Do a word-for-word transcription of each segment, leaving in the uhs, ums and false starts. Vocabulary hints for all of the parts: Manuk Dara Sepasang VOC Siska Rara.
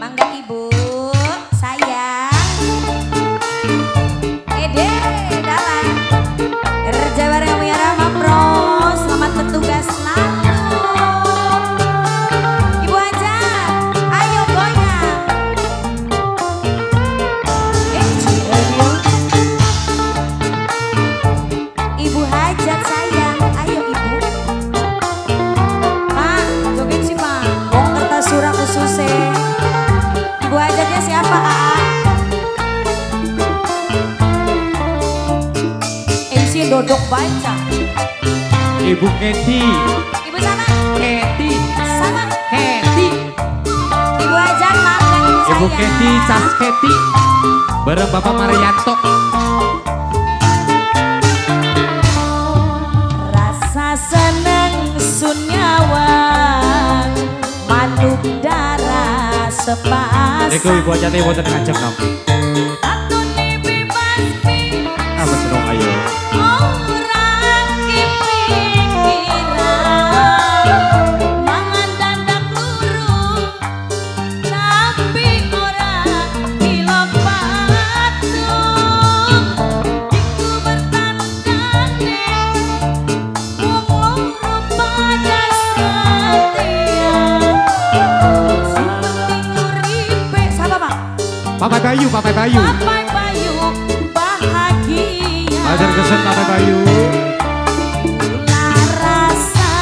Mangga Ibu, sayang. Ede, dalam Jawa Raya Mapro, selamat bertugas nak. Dodok baca Ibu Keti, Ibu sana Keti, sama Keti, Ibu Ajan Margan, Ibu Keti, Cas Keti bareng Bapak Marianto. Rasa seneng sunyawang manuk dara sepasang. Eko Ibu Ajan Ibu Ajan ngajak kamu Papai Bayu, Papai Bayu, Papai Bayu bahagia. Ajar kesan Papai Bayu. Rasa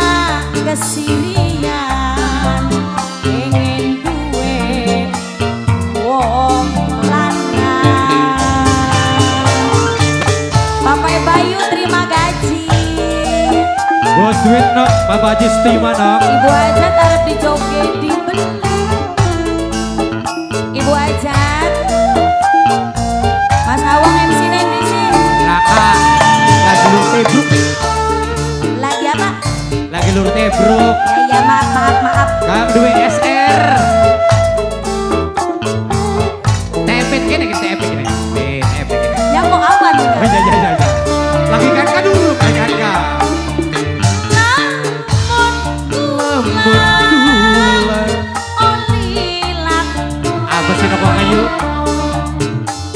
kesirian, ingin duwe wong lanang. Papai Bayu terima gaji. Bos duit nak, Bapak Haji setima nak. Ibu aja taruh di joget di benar. Ibu aja. Lagi apa? Lagi lur tebruk. Ya maaf maaf maaf. Kang duwe S R. Tepet kene kita epek kene. Tepet kene. Ya kok apa tuh? Ya ya ya. Lagi kakak dulu kakak. Namun kula oli lak. Apa sih nopo ayu?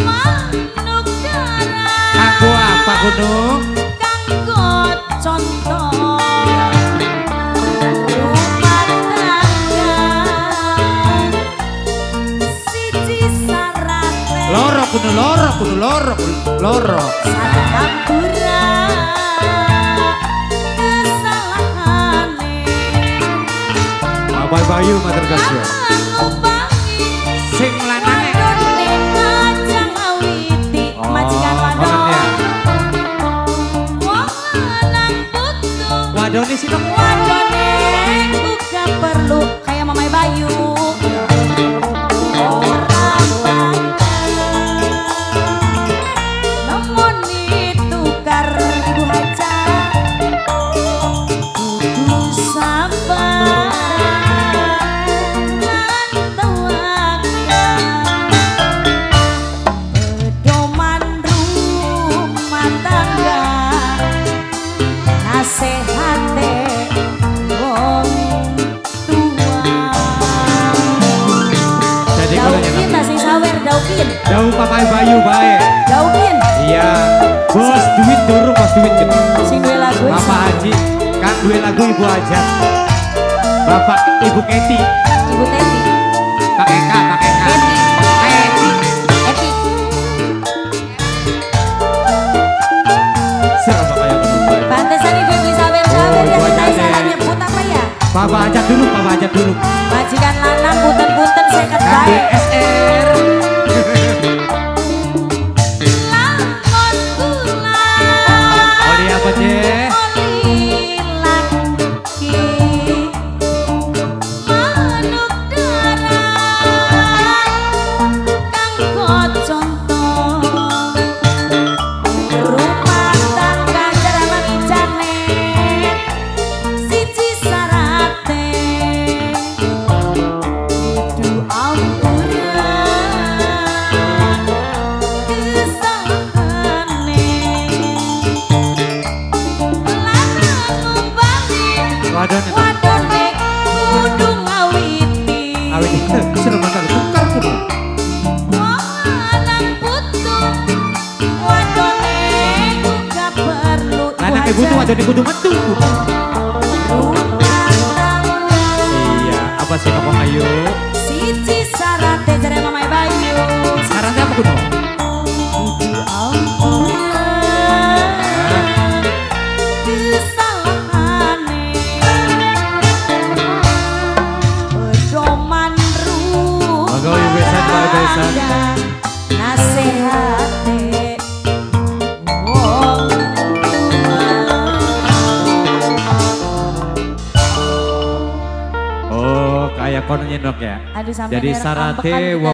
Manuk dara. Aku apa gunung? Lorok, lorok, lorok. Salah pura, kesalahan. Bapak Bayu matur kasih. Sing lanang majikan wadon. Wadone sino? Wadone uga perlu kayak Mamai Bayu. Jauh Papai Bayu baik. Jauhin. Iya. Bos duit dorong bos duit gitu. Sing duwe lagu. Bapak Haji, kan duwe lagu Ibu aja. Bapak Ibu Keti. Ibu Keti. Pak Eka, Pak Eka. Keti. Keti. Keti. Serem Bapak yang kedua. Pantesan Ibu bisa bersawer ya kita salah nyebut apa ya? Bapak aja dulu, Bapak aja dulu. Majikan lanang punten-punten seket bae. S R. Aku Berbakar tukar kudu. Wong lanang butuh wadone juga perlu. Lanang butuh wadone kudu metu. Iya, apa sih ngomong ayo? Siji syaratnya jare mamae Bayu. Syaratnya apa kudu? Oh, kayak kon nyendok ya. Aduh, jadi sarate